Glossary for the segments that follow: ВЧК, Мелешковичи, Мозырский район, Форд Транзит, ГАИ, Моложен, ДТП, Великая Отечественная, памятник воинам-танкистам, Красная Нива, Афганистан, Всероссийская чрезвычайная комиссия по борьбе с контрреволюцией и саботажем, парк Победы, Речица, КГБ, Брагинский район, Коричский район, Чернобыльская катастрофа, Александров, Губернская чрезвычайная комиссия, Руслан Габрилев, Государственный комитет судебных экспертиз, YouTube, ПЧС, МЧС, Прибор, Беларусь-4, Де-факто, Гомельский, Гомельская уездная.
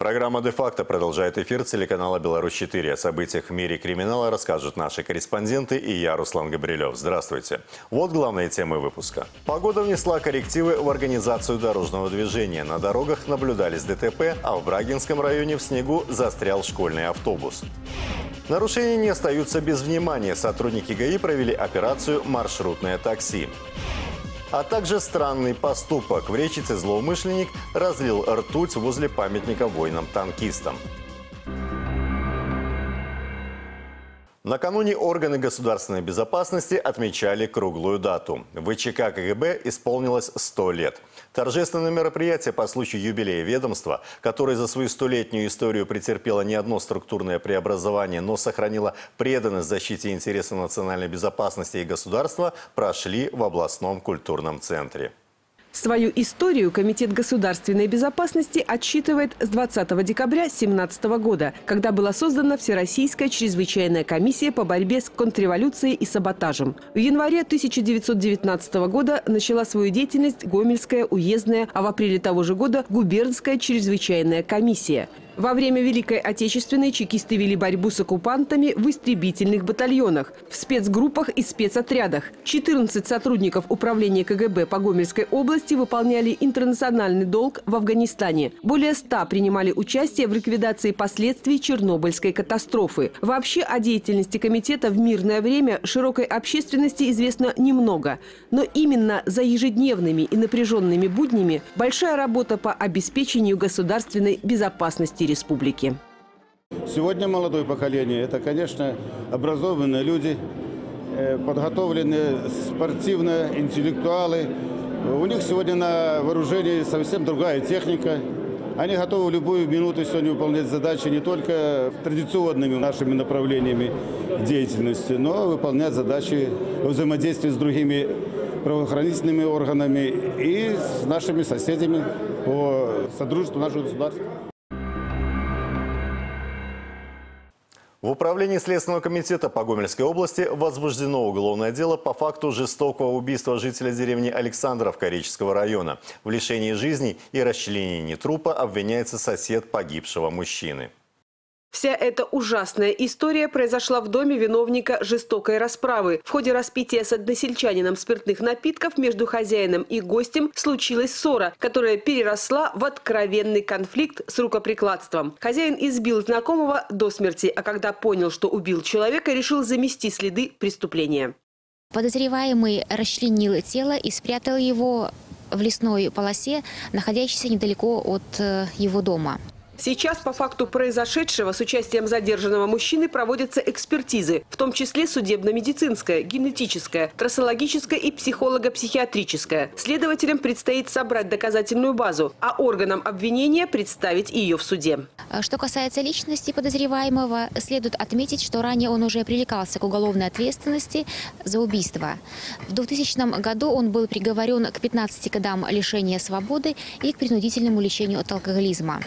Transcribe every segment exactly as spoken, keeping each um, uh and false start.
Программа «Де-факто» продолжает эфир телеканала «Беларусь четыре». О событиях в мире криминала расскажут наши корреспонденты и я, Руслан Габрилев. Здравствуйте. Вот главные темы выпуска. Погода внесла коррективы в организацию дорожного движения. На дорогах наблюдались ДТП, а в Брагинском районе в снегу застрял школьный автобус. Нарушения не остаются без внимания. Сотрудники ГАИ провели операцию «Маршрутное такси». А также странный поступок. В Речице злоумышленник разлил ртуть возле памятника воинам-танкистам. Накануне органы государственной безопасности отмечали круглую дату. ВЧК КГБ исполнилось сто лет. Торжественное мероприятие по случаю юбилея ведомства, которое за свою столетнюю историю претерпело не одно структурное преобразование, но сохранило преданность защите интересов национальной безопасности и государства, прошли в областном культурном центре. Свою историю Комитет государственной безопасности отсчитывает с двадцатого декабря две тысячи семнадцатого года, когда была создана Всероссийская чрезвычайная комиссия по борьбе с контрреволюцией и саботажем. В январе тысяча девятьсот девятнадцатого года начала свою деятельность Гомельская уездная, а в апреле того же года Губернская чрезвычайная комиссия. Во время Великой Отечественной чекисты вели борьбу с оккупантами в истребительных батальонах, в спецгруппах и спецотрядах. четырнадцать сотрудников управления КГБ по Гомельской области выполняли интернациональный долг в Афганистане. Более ста принимали участие в ликвидации последствий Чернобыльской катастрофы. Вообще о деятельности комитета в мирное время широкой общественности известно немного. Но именно за ежедневными и напряженными буднями большая работа по обеспечению государственной безопасности республики. Сегодня молодое поколение – это, конечно, образованные люди, подготовленные спортивные интеллектуалы. У них сегодня на вооружении совсем другая техника. Они готовы в любую минуту сегодня выполнять задачи не только традиционными нашими направлениями деятельности, но выполнять задачи взаимодействия с другими правоохранительными органами и с нашими соседями по содружеству нашего государства. В управлении Следственного комитета по Гомельской области возбуждено уголовное дело по факту жестокого убийства жителя деревни Александров Коричского района. В лишении жизни и расчленении трупа обвиняется сосед погибшего мужчины. Вся эта ужасная история произошла в доме виновника жестокой расправы. В ходе распития с односельчанином спиртных напитков между хозяином и гостем случилась ссора, которая переросла в откровенный конфликт с рукоприкладством. Хозяин избил знакомого до смерти, а когда понял, что убил человека, решил замести следы преступления. Подозреваемый расчленил тело и спрятал его в лесной полосе, находящейся недалеко от его дома. Сейчас по факту произошедшего с участием задержанного мужчины проводятся экспертизы, в том числе судебно-медицинская, генетическая, трассологическая и психолого-психиатрическая. Следователям предстоит собрать доказательную базу, а органам обвинения представить ее в суде. Что касается личности подозреваемого, следует отметить, что ранее он уже привлекался к уголовной ответственности за убийство. В двухтысячном году он был приговорен к пятнадцати годам лишения свободы и к принудительному лечению от алкоголизма.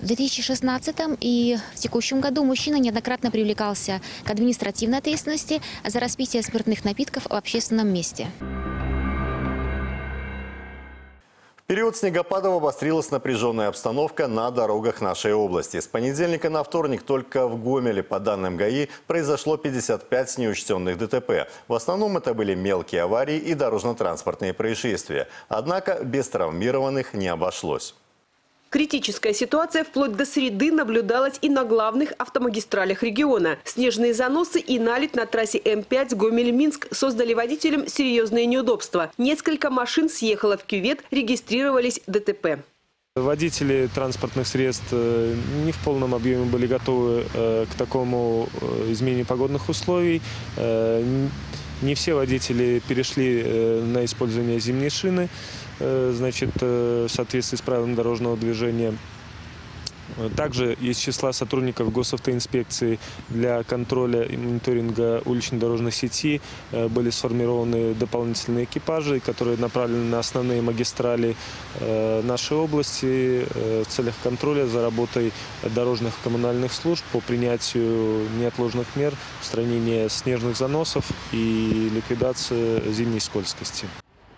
В две тысячи шестнадцатом и в текущем году мужчина неоднократно привлекался к административной ответственности за распитие спиртных напитков в общественном месте. В период снегопадов обострилась напряженная обстановка на дорогах нашей области. С понедельника на вторник только в Гомеле, по данным ГАИ, произошло пятьдесят пять неучтенных ДТП. В основном это были мелкие аварии и дорожно-транспортные происшествия. Однако без травмированных не обошлось. Критическая ситуация вплоть до среды наблюдалась и на главных автомагистралях региона. Снежные заносы и наледь на трассе М пять Гомель-Минск создали водителям серьезные неудобства. Несколько машин съехало в кювет, регистрировались ДТП. Водители транспортных средств не в полном объеме были готовы к такому изменению погодных условий. Не все водители перешли на использование зимней шины, значит, в соответствии с правилами дорожного движения. Также из числа сотрудников госавтоинспекции для контроля и мониторинга улично-дорожной сети были сформированы дополнительные экипажи, которые направлены на основные магистрали нашей области в целях контроля за работой дорожных и коммунальных служб по принятию неотложных мер, устранения снежных заносов и ликвидации зимней скользкости.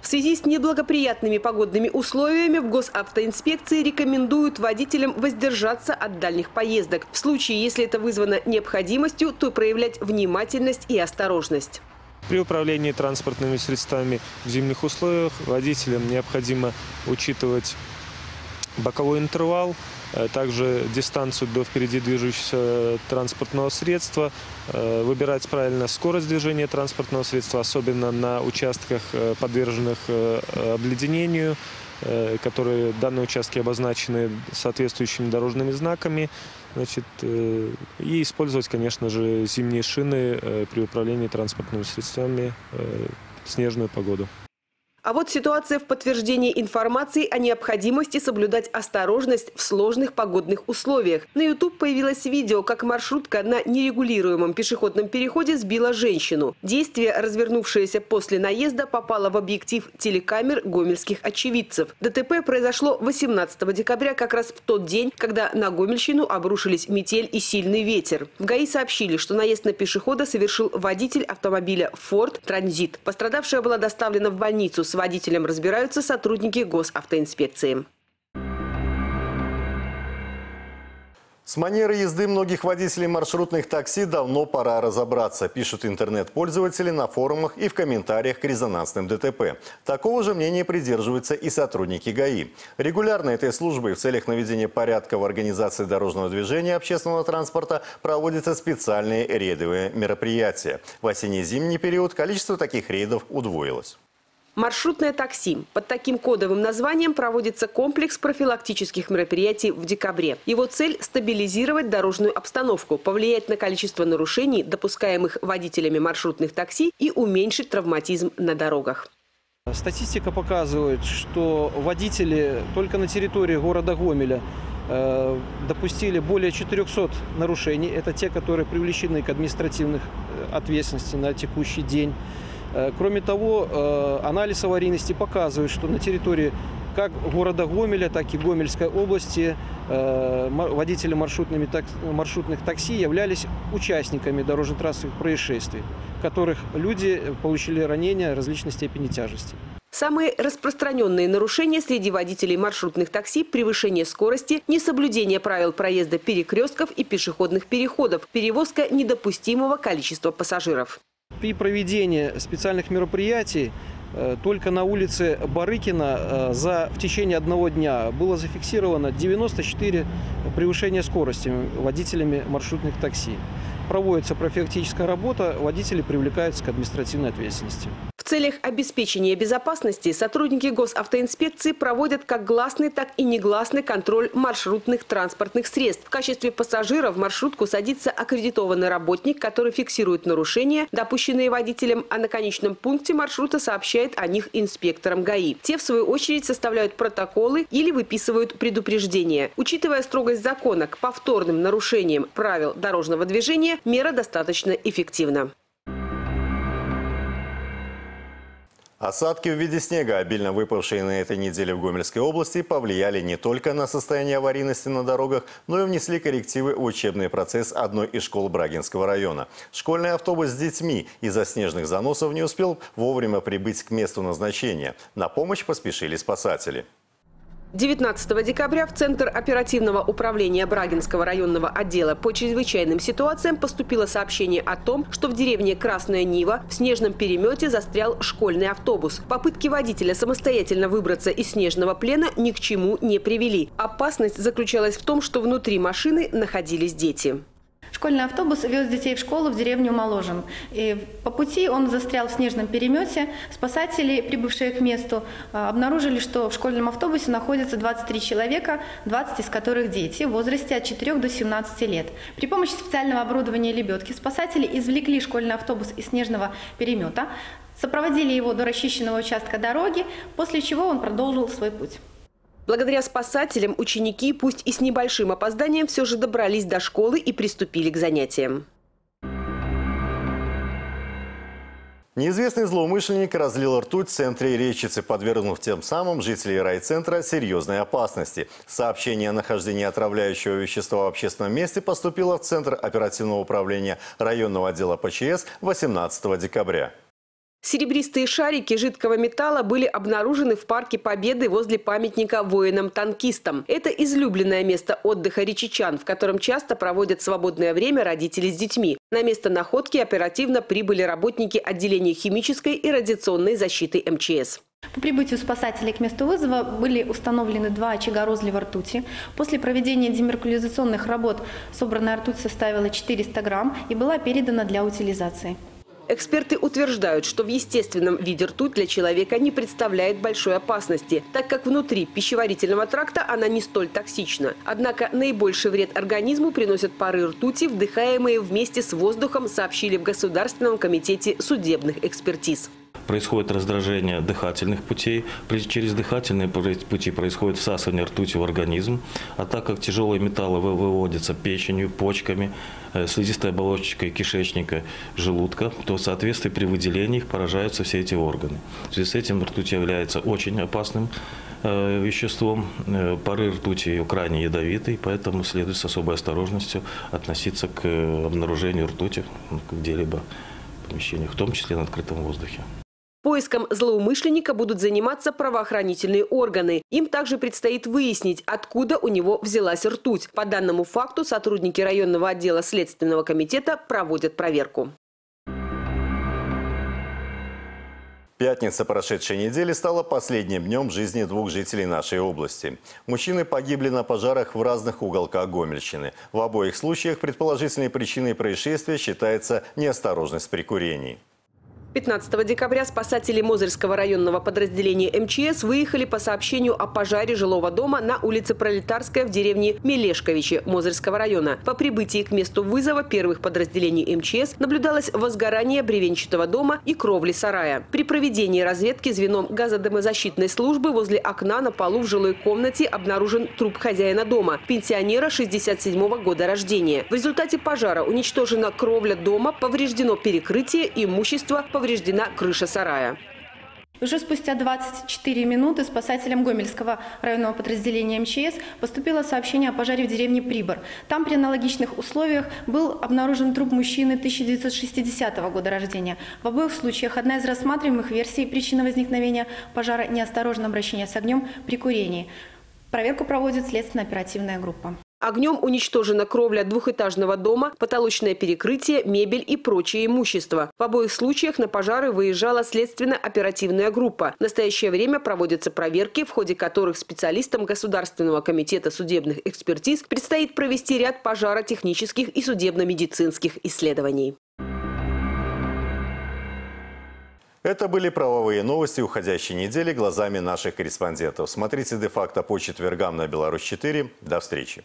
В связи с неблагоприятными погодными условиями в госавтоинспекции рекомендуют водителям воздержаться от дальних поездок. В случае, если это вызвано необходимостью, то проявлять внимательность и осторожность. При управлении транспортными средствами в зимних условиях водителям необходимо учитывать боковой интервал, также дистанцию до впереди движущегося транспортного средства, выбирать правильно скорость движения транспортного средства, особенно на участках, подверженных обледенению, которые данные участки обозначены соответствующими дорожными знаками, значит, и использовать, конечно же, зимние шины при управлении транспортными средствами в снежную погоду. А вот ситуация в подтверждении информации о необходимости соблюдать осторожность в сложных погодных условиях. На YouTube появилось видео, как маршрутка на нерегулируемом пешеходном переходе сбила женщину. Действие, развернувшееся после наезда, попало в объектив телекамер гомельских очевидцев. ДТП произошло восемнадцатого декабря, как раз в тот день, когда на Гомельщину обрушились метель и сильный ветер. В ГАИ сообщили, что наезд на пешехода совершил водитель автомобиля «Форд Транзит». Пострадавшая была доставлена в больницу. С водителем разбираются сотрудники госавтоинспекции. С манерой езды многих водителей маршрутных такси давно пора разобраться, пишут интернет-пользователи на форумах и в комментариях к резонансным ДТП. Такого же мнения придерживаются и сотрудники ГАИ. Регулярно этой службой в целях наведения порядка в организации дорожного движения общественного транспорта проводятся специальные рейдовые мероприятия. В осенне-зимний период количество таких рейдов удвоилось. Маршрутное такси. Под таким кодовым названием проводится комплекс профилактических мероприятий в декабре. Его цель – стабилизировать дорожную обстановку, повлиять на количество нарушений, допускаемых водителями маршрутных такси, и уменьшить травматизм на дорогах. Статистика показывает, что водители только на территории города Гомеля допустили более четырёхсот нарушений. Это те, которые привлечены к административной ответственности на текущий день. Кроме того, анализ аварийности показывает, что на территории как города Гомеля, так и Гомельской области водители маршрутных такси являлись участниками дорожно-транспортных происшествий, в которых люди получили ранения различной степени тяжести. Самые распространенные нарушения среди водителей маршрутных такси – превышение скорости, несоблюдение правил проезда перекрестков и пешеходных переходов, перевозка недопустимого количества пассажиров. При проведении специальных мероприятий только на улице Барыкина за, в течение одного дня было зафиксировано девяносто четыре превышения скорости водителями маршрутных такси. Проводится профилактическая работа, водители привлекаются к административной ответственности. В целях обеспечения безопасности сотрудники госавтоинспекции проводят как гласный, так и негласный контроль маршрутных транспортных средств. В качестве пассажира в маршрутку садится аккредитованный работник, который фиксирует нарушения, допущенные водителем, а на конечном пункте маршрута сообщает о них инспекторам ГАИ. Те, в свою очередь, составляют протоколы или выписывают предупреждения. Учитывая строгость закона к повторным нарушениям правил дорожного движения, мера достаточно эффективна. Осадки в виде снега, обильно выпавшие на этой неделе в Гомельской области, повлияли не только на состояние аварийности на дорогах, но и внесли коррективы в учебный процесс одной из школ Брагинского района. Школьный автобус с детьми из-за снежных заносов не успел вовремя прибыть к месту назначения. На помощь поспешили спасатели. девятнадцатого декабря в Центр оперативного управления Брагинского районного отдела по чрезвычайным ситуациям поступило сообщение о том, что в деревне Красная Нива в снежном перемете застрял школьный автобус. Попытки водителя самостоятельно выбраться из снежного плена ни к чему не привели. Опасность заключалась в том, что внутри машины находились дети. Школьный автобус вез детей в школу в деревню Моложен. И по пути он застрял в снежном перемете. Спасатели, прибывшие к месту, обнаружили, что в школьном автобусе находится двадцать три человека, двадцать из которых дети в возрасте от четырёх до семнадцати лет. При помощи специального оборудования лебедки спасатели извлекли школьный автобус из снежного перемета, сопроводили его до расчищенного участка дороги, после чего он продолжил свой путь. Благодаря спасателям ученики, пусть и с небольшим опозданием, все же добрались до школы и приступили к занятиям. Неизвестный злоумышленник разлил ртуть в центре Речицы, подвергнув тем самым жителей райцентра серьезной опасности. Сообщение о нахождении отравляющего вещества в общественном месте поступило в Центр оперативного управления районного отдела ПЧС восемнадцатого декабря. Серебристые шарики жидкого металла были обнаружены в парке Победы возле памятника воинам-танкистам. Это излюбленное место отдыха речичан, в котором часто проводят свободное время родители с детьми. На место находки оперативно прибыли работники отделения химической и радиационной защиты эм че эс. По прибытию спасателей к месту вызова были установлены два очага розлива ртути. После проведения демеркуризационных работ собранная ртуть составила четыреста грамм и была передана для утилизации. Эксперты утверждают, что в естественном виде ртуть для человека не представляет большой опасности, так как внутри пищеварительного тракта она не столь токсична. Однако наибольший вред организму приносят пары ртути, вдыхаемые вместе с воздухом, сообщили в Государственном комитете судебных экспертиз. Происходит раздражение дыхательных путей. Через дыхательные пути происходит всасывание ртути в организм. А так как тяжелые металлы выводятся печенью, почками, слизистой оболочкой кишечника, желудка, то в соответствии при выделении их поражаются все эти органы. В связи с этим ртуть является очень опасным веществом. Пары ртути ее крайне ядовиты, поэтому следует с особой осторожностью относиться к обнаружению ртути где-либо в помещениях, в том числе на открытом воздухе. Поиском злоумышленника будут заниматься правоохранительные органы. Им также предстоит выяснить, откуда у него взялась ртуть. По данному факту сотрудники районного отдела Следственного комитета проводят проверку. Пятница прошедшей недели стала последним днем жизни двух жителей нашей области. Мужчины погибли на пожарах в разных уголках Гомельщины. В обоих случаях предположительной причиной происшествия считается неосторожность при курении. пятнадцатого декабря спасатели Мозырского районного подразделения эм че эс выехали по сообщению о пожаре жилого дома на улице Пролетарская в деревне Мелешковичи Мозырского района. По прибытии к месту вызова первых подразделений эм че эс наблюдалось возгорание бревенчатого дома и кровли сарая. При проведении разведки звеном газодымозащитной службы возле окна на полу в жилой комнате обнаружен труп хозяина дома, пенсионера шестьдесят седьмого года рождения. В результате пожара уничтожена кровля дома, повреждено перекрытие, имущество – повреждена крыша сарая. Уже спустя двадцать четыре минуты спасателям Гомельского районного подразделения эм че эс поступило сообщение о пожаре в деревне Прибор. Там при аналогичных условиях был обнаружен труп мужчины тысяча девятьсот шестидесятого года рождения. В обоих случаях одна из рассматриваемых версий причины возникновения пожара – неосторожное обращение с огнем при курении. Проверку проводит следственно-оперативная группа. Огнем уничтожена кровля двухэтажного дома, потолочное перекрытие, мебель и прочее имущество. В обоих случаях на пожары выезжала следственно-оперативная группа. В настоящее время проводятся проверки, в ходе которых специалистам Государственного комитета судебных экспертиз предстоит провести ряд пожаротехнических и судебно-медицинских исследований. Это были правовые новости уходящей недели глазами наших корреспондентов. Смотрите «Де-факто» по четвергам на Беларусь четыре. До встречи.